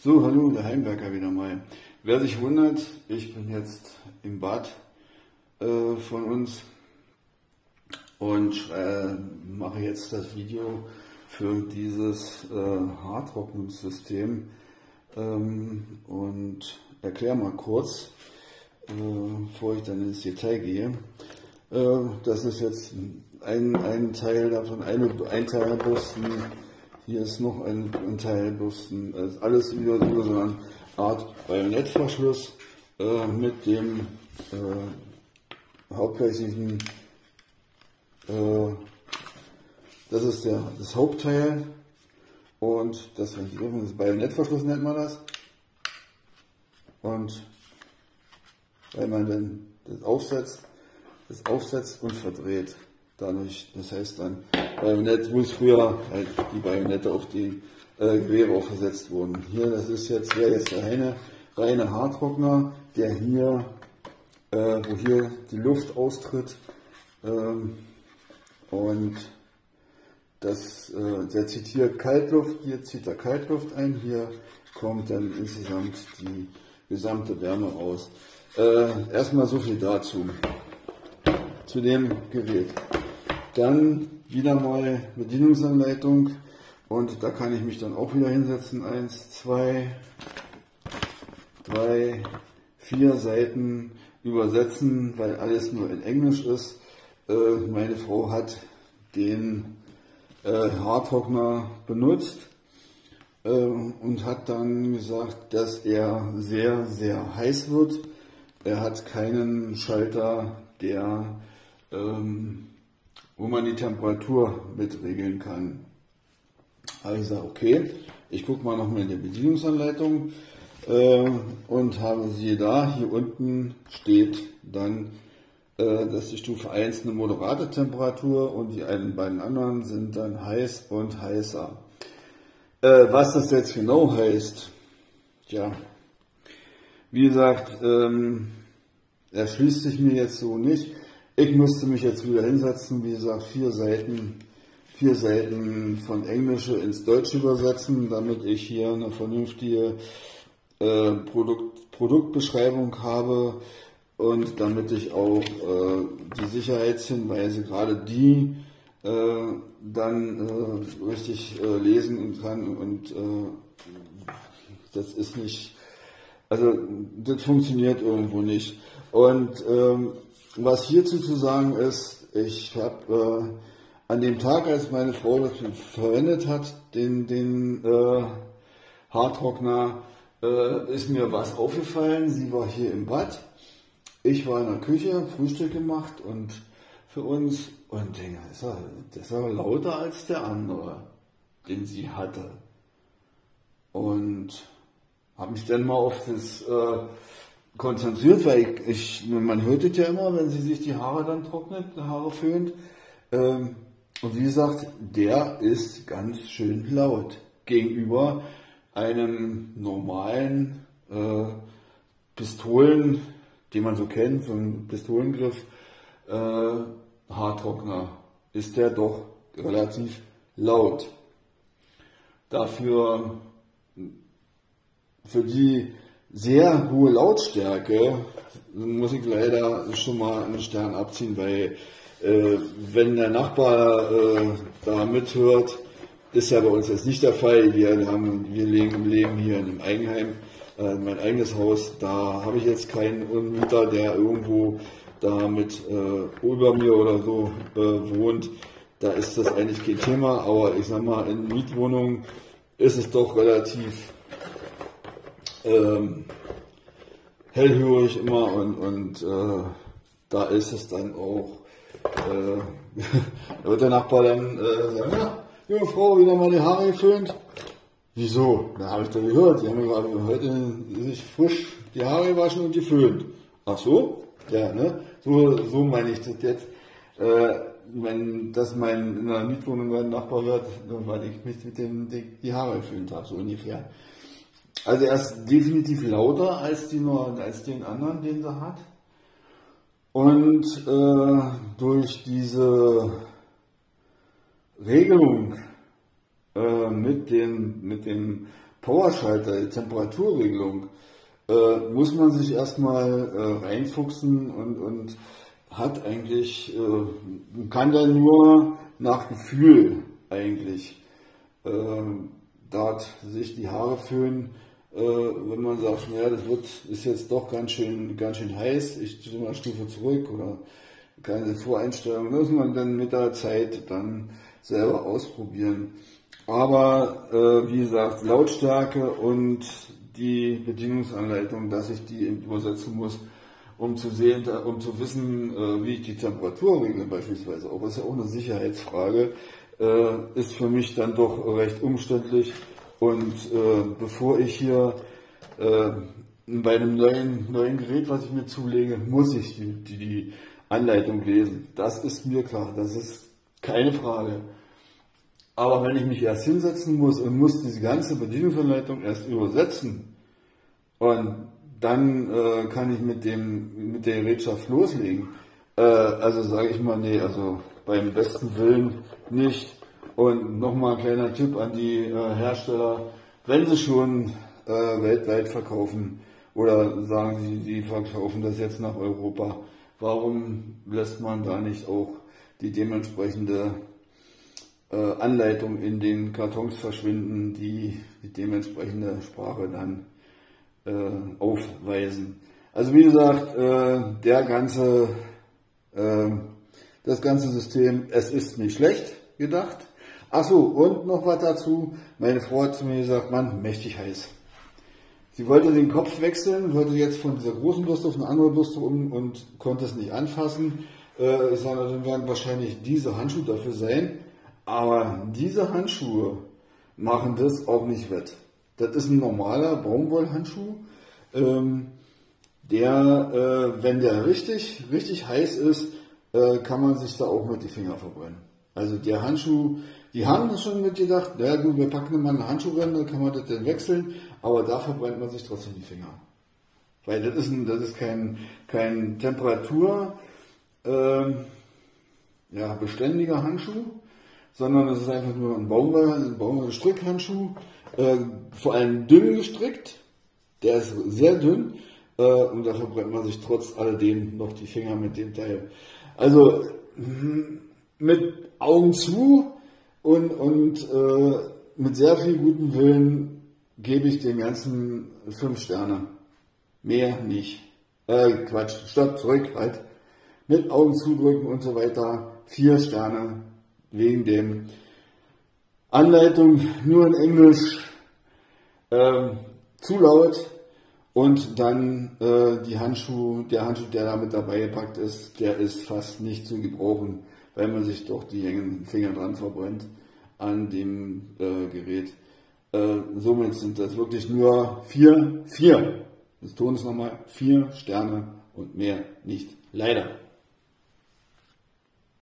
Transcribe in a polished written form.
So, hallo, der Heimwerker wieder mal. Wer sich wundert, ich bin jetzt im Bad von uns und mache jetzt das Video für dieses Haartrocknungssystem und erkläre mal kurz, bevor ich dann ins Detail gehe. Das ist jetzt ein Teil davon, ein Teil Bürsten. Hier ist noch ein Teil Bürsten. Also alles wieder so eine Art Bajonettverschluss mit dem hauptsächlichen. Das ist das Hauptteil und das ist Bajonettverschluss, nennt man das. Und wenn man dann das aufsetzt und verdreht dadurch, das heißt dann Bajonett, wo es früher halt die Bajonette auf die Gewehre aufgesetzt wurden. Hier, das ist jetzt, wäre jetzt der reine Haartrockner, der hier, wo hier die Luft austritt, und das, der zieht hier Kaltluft, hier zieht er Kaltluft ein, hier kommt dann insgesamt die gesamte Wärme raus. Erstmal so viel dazu, zu dem Gerät. Dann wieder mal Bedienungsanleitung und da kann ich mich dann auch wieder hinsetzen. 1, 2, 3, 4 Seiten übersetzen, weil alles nur in Englisch ist. Meine Frau hat den Haartrockner benutzt und hat dann gesagt, dass er sehr, sehr heiß wird. Er hat keinen Schalter, der wo man die Temperatur mitregeln kann. Also ich sage, okay, ich gucke mal nochmal in der Bedienungsanleitung und habe sie da, hier unten steht dann, dass die Stufe 1 eine moderate Temperatur und die beiden anderen sind dann heiß und heißer. Was das jetzt genau heißt, ja, wie gesagt, erschließt sich mir jetzt so nicht. Ich musste mich jetzt wieder hinsetzen, wie gesagt, 4 Seiten von Englische ins Deutsche übersetzen, damit ich hier eine vernünftige Produktbeschreibung habe und damit ich auch die Sicherheitshinweise, gerade die, dann richtig lesen kann und das ist nicht, also das funktioniert irgendwo nicht. Und was hierzu zu sagen ist, ich habe an dem Tag, als meine Frau das verwendet hat, den Haartrockner, ist mir was aufgefallen. Sie war hier im Bad, ich war in der Küche, Frühstück gemacht und für uns und denke, das war lauter als der andere, den sie hatte. Und habe mich dann mal auf das konzentriert, weil man hört es ja immer, wenn sie sich die Haare dann trocknet, die Haare föhnt. Und wie gesagt, der ist ganz schön laut gegenüber einem normalen Pistolen, den man so kennt, so ein Pistolengriff, Haartrockner, ist der doch relativ laut. Dafür, für die sehr hohe Lautstärke, muss ich leider schon mal einen Stern abziehen, weil wenn der Nachbar da mithört, ist ja bei uns jetzt nicht der Fall. Wir leben hier in einem Eigenheim, mein eigenes Haus, da habe ich jetzt keinen Unmieter, der irgendwo da mit über mir oder so wohnt. Da ist das eigentlich kein Thema, aber ich sag mal, in Mietwohnungen ist es doch relativ hellhörig immer und da ist es dann auch, da wird der Nachbar dann sagen, ja, junge Frau, wieder mal die Haare geföhnt. Wieso? Da habe ich doch gehört, die haben gerade heute sich frisch die Haare gewaschen und geföhnt. Ach so? Ja, ne? So meine ich das jetzt. Wenn das in einer Mietwohnung mein Nachbar hört, weil ich mich mit dem die Haare geföhnt habe, so ungefähr. Also er ist definitiv lauter als den anderen, den er hat. Und durch diese Regelung mit dem Powerschalter, Temperaturregelung, muss man sich erstmal reinfuchsen und hat eigentlich, kann dann nur nach Gefühl eigentlich dort sich die Haare föhnen, wenn man sagt, naja, das ist jetzt doch ganz schön heiß, ich drehe mal Stufe zurück oder keine Voreinstellung, muss man dann mit der Zeit dann selber ausprobieren. Aber wie gesagt, Lautstärke und die Bedienungsanleitung, dass ich die übersetzen muss, um zu sehen, um zu wissen, wie ich die Temperatur regle beispielsweise, aber es ist ja auch eine Sicherheitsfrage, ist für mich dann doch recht umständlich. Und bevor ich hier bei einem neuen Gerät, was ich mir zulege, muss ich die Anleitung lesen. Das ist mir klar, das ist keine Frage. Aber wenn ich mich erst hinsetzen muss und muss diese ganze Bedienungsanleitung erst übersetzen, und dann kann ich mit der Gerätschaft loslegen. Also sage ich mal, nee, also beim besten Willen nicht. Und nochmal ein kleiner Tipp an die Hersteller, wenn sie schon weltweit verkaufen oder sagen sie verkaufen das jetzt nach Europa, warum lässt man da nicht auch die dementsprechende Anleitung in den Kartons verschwinden, die die dementsprechende Sprache dann aufweisen. Also wie gesagt, das ganze System, es ist nicht schlecht gedacht. Achso, und noch was dazu, meine Frau hat zu mir gesagt, Mann, mächtig heiß. Sie wollte den Kopf wechseln, wollte jetzt von dieser großen Bürste auf eine andere Bürste um und konnte es nicht anfassen. Ich sage, dann werden wahrscheinlich diese Handschuhe dafür sein, aber diese Handschuhe machen das auch nicht wett. Das ist ein normaler Baumwollhandschuh, der, wenn der richtig heiß ist, kann man sich da auch mit die Finger verbrennen. Also der Handschuh, die haben das schon mitgedacht, na gut, wir packen mal einen Handschuh rein, dann kann man das dann wechseln, aber da verbrennt man sich trotzdem die Finger. Weil das ist kein Temperatur, ja, beständiger Handschuh, sondern es ist einfach nur ein Baumwollstrickhandschuh, vor allem dünn gestrickt, der ist sehr dünn, und da verbrennt man sich trotz alledem noch die Finger mit dem Teil. Also mit Augen zu und mit sehr viel gutem Willen gebe ich dem Ganzen 5 Sterne. Mehr nicht. Quatsch, stopp, zurück, halt. Mit Augen zudrücken und so weiter. 4 Sterne wegen dem. Anleitung nur in Englisch, zu laut und dann der Handschuh, der da mit dabei gepackt ist, der ist fast nicht zu gebrauchen, weil man sich doch die Finger dran verbrennt an dem Gerät. Somit sind das wirklich nur 4, das Ton ist nochmal 4 Sterne und mehr nicht, leider.